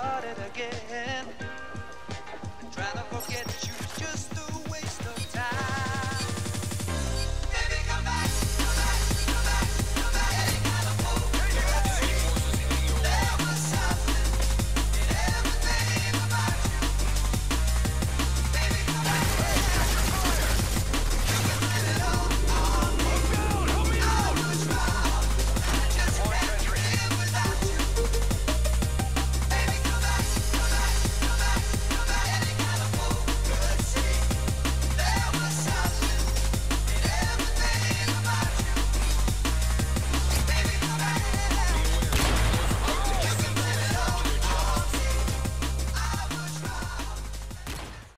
started again.